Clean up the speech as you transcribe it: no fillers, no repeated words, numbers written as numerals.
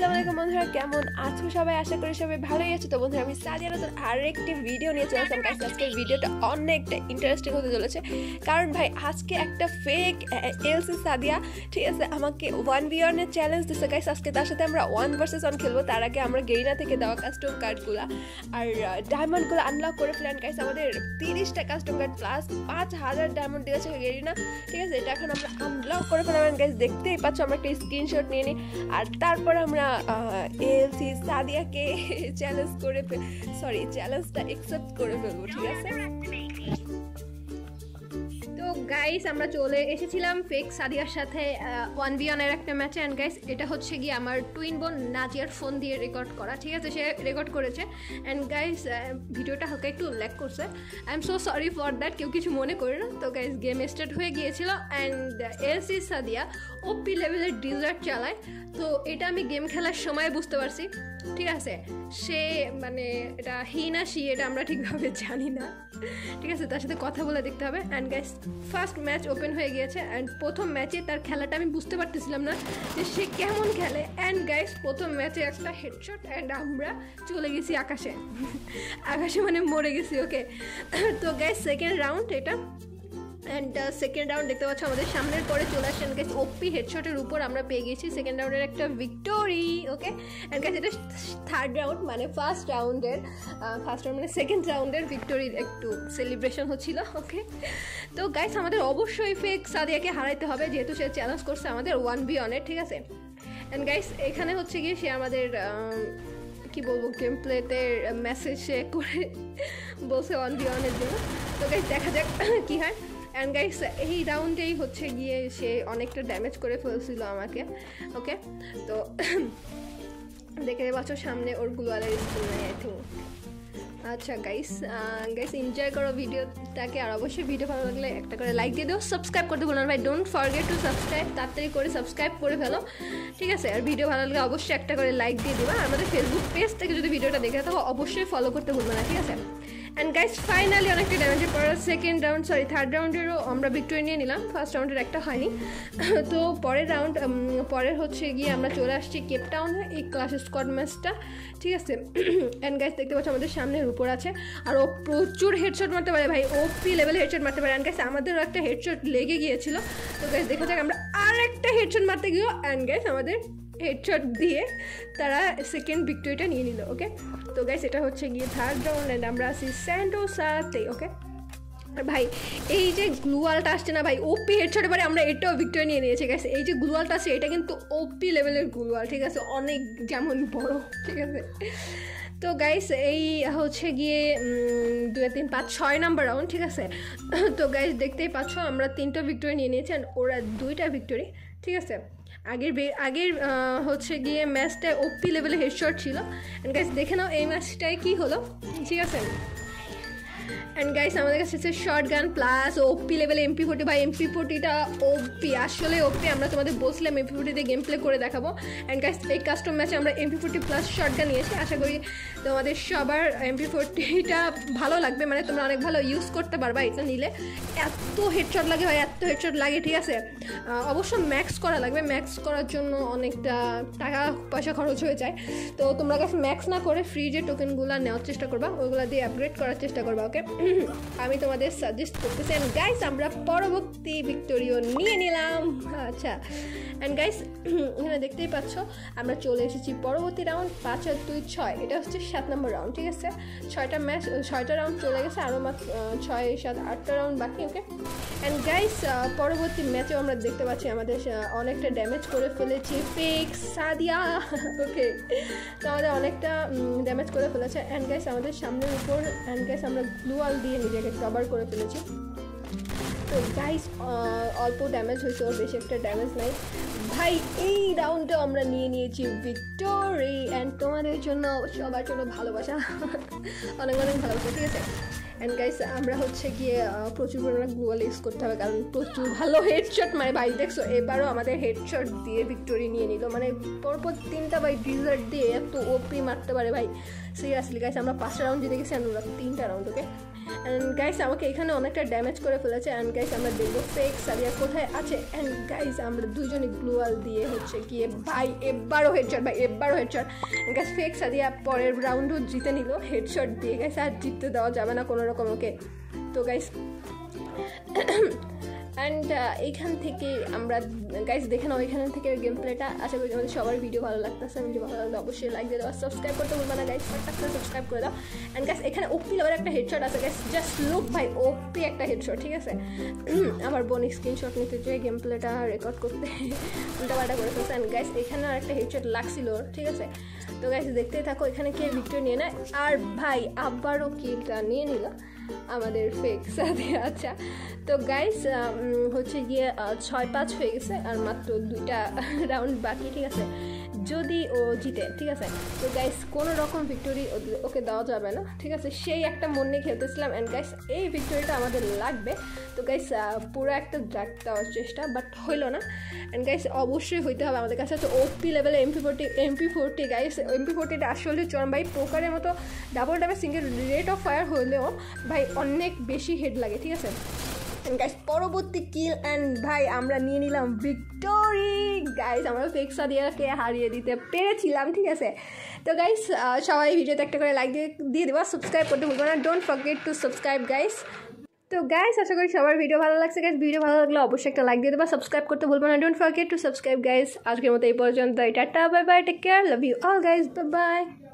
আসসালামু আলাইকুম বন্ধুরা, কেমন আছো সবাই? আশা করি সবাই ভালোই আছো। তো বন্ধুরা, আমি সাদিয়া নতুন আরেকটি ভিডিও নিয়ে চলে আসলাম। আজকে ভিডিওটা অনেকটা ইন্টারেস্টিং হতে চলেছে, কারণ ভাই আজকে একটা ফেক এলসি সাদিয়া, ঠিক আছে, আমাকে 1v1 চ্যালেঞ্জ দিছে। গাইস, আজকে তার সাথে আমরা 1 vs 1 খেলবো। তার আগে আমরা গেইনা থেকে দেওয়া কাস্টম কার্ডগুলো আর ডায়মন্ডগুলো আনলক করে ফেললাম। গাইস, আমাদের 30টা কাস্টম কার্ড প্লাস 5000 ডায়মন্ড দিয়েছে গেইনা, ঠিক আছে। এটা এখন আমরা আনলক করে ফেললাম। গাইস, দেখতেই পাচ্ছ, আমরা একটা স্ক্রিনশট নিয়ে নিই আর তারপর আমরা এলসি সাদিয়াকে চ্যালেঞ্জটা অ্যাকসেপ্ট করে ফেলবো, ঠিক আছে। তো গাইস, আমরা চলে এসেছিলাম ফেক সাদিয়ার সাথে 1v1 এর একটা ম্যাচে। অ্যান্ড গাইস, এটা হচ্ছে গিয়ে আমার টুইন বোন নাজিয়ার ফোন দিয়ে রেকর্ড করা, ঠিক আছে। সে রেকর্ড করেছে। অ্যান্ড গাইস, ভিডিওটা হালকা একটু ল্যাগ করছে। I am so sorry for that, কেউ কিছু মনে করে না। তো গাইস, গেম স্টার্ট হয়ে গিয়েছিল অ্যান্ড এলসি সাদিয়া ওপি লেভেলের ডিজার্ট চালায়। তো এটা আমি গেম খেলার সময় বুঝতে পারছি, ঠিক আছে। সে মানে এটা হি না সি, এটা আমরা ঠিকভাবে জানি না, ঠিক আছে। তার সাথে কথা বলে দেখতে হবে। And guys, first match open হয়ে গিয়েছে অ্যান্ড প্রথম ম্যাচে তার খেলাটা আমি বুঝতে পারতেছিলাম না যে সে কেমন খেলে। অ্যান্ড গাইস, প্রথম ম্যাচে একটা হেডশট অ্যান্ড আমরা চলে গেছি আকাশে মানে মরে গেছি, ওকে। তো গাইস, সেকেন্ড রাউন্ড এটা। অ্যান্ড সেকেন্ড রাউন্ড দেখতে পাচ্ছ আমাদের সামনের পরে চলে আসছে। অ্যান্ড গাইস, ওপি হেডশটের উপর আমরা পেয়ে গেছি সেকেন্ড রাউন্ডের একটা ভিক্টরি, ওকে। অ্যান্ড গাইস, এটা থার্ড রাউন্ড মানে ফার্স্ট রাউন্ড মানে সেকেন্ড রাউন্ডের ভিক্টরির একটু সেলিব্রেশন হচ্ছিল, ওকে। তো গাইস, আমাদের অবশ্যই ফেক সাদিয়াকে হারাইতে হবে, যেহেতু সে চ্যালেঞ্জ করছে আমাদের 1v1, ঠিক আছে। অ্যান্ড গাইস, এখানে হচ্ছে গিয়ে সে আমাদের কী বলবো, গেম প্লেতে মেসেজ সে করে বলছে 1v1 জন্য। তো গাইস, দেখা যাক কী হয়। অ্যান্ড গাইস, এই রাউন্ডেই হচ্ছে গিয়ে সে অনেকটা ড্যামেজ করে ফেলছিল আমাকে, ওকে। তো দেখে পাচ্ছ সামনে ওর গ্লোয়ালের স্ক্রিন। আচ্ছা গাইস এনজয় করো ভিডিওটাকে। আর অবশ্যই ভিডিও ভালো লাগলে একটা করে লাইক দিয়ে দাও, সাবস্ক্রাইব করতে ভুলো না ভাই। ডোন্ট ফরগেট টু সাবস্ক্রাইব, তাড়াতাড়ি করে সাবস্ক্রাইব করে ফেলো, ঠিক আছে। আর ভিডিও ভালো লাগলে অবশ্যই একটা করে লাইক দিয়ে দিবা। আর আমাদের ফেসবুক পেজ থেকে যদি ভিডিওটা দেখে থাকো অবশ্যই ফলো করতে ভুলবো না, ঠিক আছে। অ্যান্ড গাইস, ফাইনালি অনেকটা ড্যামেজের পর থার্ড রাউন্ডেরও আমরা ভিক্টরি নিয়ে নিলাম। ফার্স্ট রাউন্ডের একটা হয়নি। তো পরের হচ্ছে গিয়ে আমরা চলে আসছি কেপটাউনে, এই ক্লাস স্কোয়াড ম্যাচটা, ঠিক আছে। অ্যান্ড গাইস, দেখতে পাচ্ছ আমাদের সামনের উপর আছে আর ও প্রচুর হেডশট মারতে পারে ভাই, ওপি লেভেল হেডশট মারতে পারে। অ্যান্ড গাইস, আমাদেরও একটা হেডশট লেগে গিয়েছিল। তো গাইস, দেখা যাক আমরা আর একটা হেডশট মারতে গিয়েও অ্যান্ড গাইস আমাদের হেডশট দিয়ে তারা সেকেন্ড ভিক্টরিটা নিয়ে নিল, ওকে। তো গাইস, এটা হচ্ছে গিয়ে থার্ড রাউন্ড অ্যান্ড আমরা আছি স্যান্ডোসাতে, ওকে। আর ভাই, এই যে গ্লুয়ালটা আসছে না ভাই, ওপি হেডশট এবারে আমরা এটাও ভিক্টরি নিয়ে নিয়েছি। গাইস, এই যে গ্লুয়ালটা আসছে এটা কিন্তু ওপি লেভেলের গ্লুয়াল, ঠিক আছে, অনেক যেমন বড়, ঠিক আছে। তো গাইস, এই হচ্ছে গিয়ে 2, 3, 5, 6 নাম্বার রাউন্ড, ঠিক আছে। তো গাইস, দেখতেই পাচ্ছ আমরা 3টা ভিক্টরি নিয়ে নিয়েছি অ্যান্ড ওরা 2টা ভিক্টরি, ঠিক আছে। আগের হচ্ছে গিয়ে ম্যাচটায় ওপি লেভেলে হেডশট ছিল। অ্যান্ড গাইস, দেখে নাও এই ম্যাচটায় কী হলো, ঠিক আছে। অ্যান্ড গাইস, আমাদের কাছে আছে শর্টগান প্লাস ওপি লেভেলে MP40। ভাই, MP40টা ওপি, আসলে ওপি। আমরা তোমাদের বলছিলাম MP40 দিয়ে গেম প্লে করে দেখাবো। অ্যান্ড গাইস, এই কাস্টম ম্যাচে আমরা MP40 প্লাস শর্টগান নিয়েছি। আশা করি তোমাদের সবার MP40টা ভালো লাগবে, মানে তোমরা অনেক ভালো ইউজ করতে পারবা এটা নিলে। এত হেডশট লাগে, ঠিক আছে। অবশ্য ম্যাক্স করা লাগবে, ম্যাক্স করার জন্য অনেকটা টাকা পয়সা খরচ হয়ে যায়। তো তোমরা গাইস ম্যাক্স না করে ফ্রি যে টোকেনগুলো নেওয়ার চেষ্টা করবা, ওইগুলো দিয়ে আপগ্রেড করার চেষ্টা করবা, ওকে। আমি তোমাদের সাজেস্ট করতেছি। অ্যান্ড গাইস, আমরা পরবর্তী ভিক্টোরিও নিয়ে নিলাম, আচ্ছা। অ্যান্ড গাইস, এখানে দেখতেই পাচ্ছ আমরা চলে এসেছি পরবর্তী রাউন্ড 5, 8, 2, 6। এটা হচ্ছে 7 নম্বর রাউন্ড, ঠিক আছে। 6টা রাউন্ড চলে গেছে, আরও মাত্র 6, 7, 8টা রাউন্ড বাকি, ওকে। অ্যান্ড গাইস, পরবর্তী ম্যাচেও আমরা দেখতে পাচ্ছি আমাদের অনেকটা ড্যামেজ করে ফেলেছি ফেক সাদিয়া, ওকে। তো আমাদের অনেকটা ড্যামেজ করে ফেলেছে। অ্যান্ড গাইস, আমাদের সামনের উপর অ্যান্ড গাইস আমরা গ্লুয়াল দিয়ে নিজেকে কভার করে ফেলেছি। তো গাইস, অল্প ড্যামেজ হয়েছে, ওর বেশি একটা ড্যামেজ নাই ভাই। এই রাউন্ডটা আমরা নিয়ে নিয়েছি ভিক্টরি। অ্যান্ড তোমাদের জন্য, সবার জন্য ভালোবাসা, অনেক ভালোবাসা, ঠিক আছে। एंड गाइस आमरा होच्छे गिये प्रचुर परिमाण ग्लुअल यूज करते होबे कारण प्रचुर भालो हेडशट मारे भाई देखो एबारो आमादेर हेडशट दिए विक्टोरी निये निलो माने परपर तीनटा भाई डिजार्ट दिए एत ओपी मारते पारे भाई सिरियासली गाइस आमरा 5টা রাউন্ড জিতে গেছি আমরা 3টা রাউন্ড ওকে एंड गाइस আমাকে এখানে অনেকটা ড্যামেজ করে ফেলেছে एंड गाइस আমরা দেখব ফেক সাদিয়া কোথায় আছে एंड गाइस আমরা দুইজনই গ্লুয়াল দিয়ে হচ্ছে গিয়ে ভাই এবারও হেডশট ভাই এবারও headshot and guys fake Sadia পরের রাউন্ডও জিতে নিলো হেডশট দিয়ে गाइस আর জিততে দেওয়া যাবে না কোনো রকম ওকে তো गाइस एंड এইখান থেকে আমরা गाइस দেখে নাও এইখান থেকে গেম প্লেটা আশা করি তোমাদের সবার ভিডিও ভালো লাগতেছে ভিডিও ভালো লাগলে অবশ্যই লাইক দিয়ে দাও সাবস্ক্রাইব করতে ভুলবা না गाइस फटाफट সাবস্ক্রাইব করে দাও एंड गाइस এখানে ওপি লেভেল একটা হেডশট আছে गाइस জাস্ট লুক ভাই ওপি একটা হেডশট ঠিক আছে আমার বোন স্ক্রিনশট নিতে যে গেম প্লেটা রেকর্ড করতে উল্টাপাল্টা করে ফেলছে एंड गाइस এখানে আরেকটা হেডশট লাগছিল ঠিক আছে তো गाइस দেখতেই থাকো এখানে কে ভিক্টরি নিয়ে নেয় আর ভাই আবারও কিলটা নিয়ে নিল আমাদের ফেক সাদিয়া আচ্ছা তো गाइस होच्छे गिये 6-5 हो गेছে আর মাত্র 2টা রাউন্ড বাকি ঠিক আছে যদি ও জিতে ঠিক আছে তো गाइस কোনো রকম ভিক্টরি ওকে দেওয়া যাবে না ঠিক আছে সেই একটা মন নিয়ে খেলতেছিলাম এন্ড गाइस এই ভিক্টরিটা আমাদের লাগবে তো गाइस পুরো একটা ড্রাগ দেওয়ার চেষ্টা বাট হলো না এন্ড गाइस অবশ্যই হইতে হবে আমাদের কাছে তো ওপি লেভেলে MP40 गाइस MP40 টা আসলে চরম ভাই পোকারের মতো double damage single rate of fire হলেও ভাই অনেক বেশি হেড লাগে ঠিক আছে एंड गाइस परवर्ती किल एंड भाई आमरा निये निलाम विक्टोरी गाइस आमरा फेक सादियाके हारिये दिते पेरेछिलाम ठीक आछे तो गाइस सबाई भिडियोते एकटा करे लाइक दिये दिबा सबस्क्राइब करते भुलबो ना don't forget to subscribe guys तो गाइस आशा करी सबार भिडियो भालो लागछे गाइस भिडियो भालो लागले अवश्यई एकटा लाइक दिये दिबा सबस्क्राइब करते भुलबो ना don't forget to subscribe guys आजकेर मतो एई पर्यन्तई tata bye bye take care love you all guys bye bye.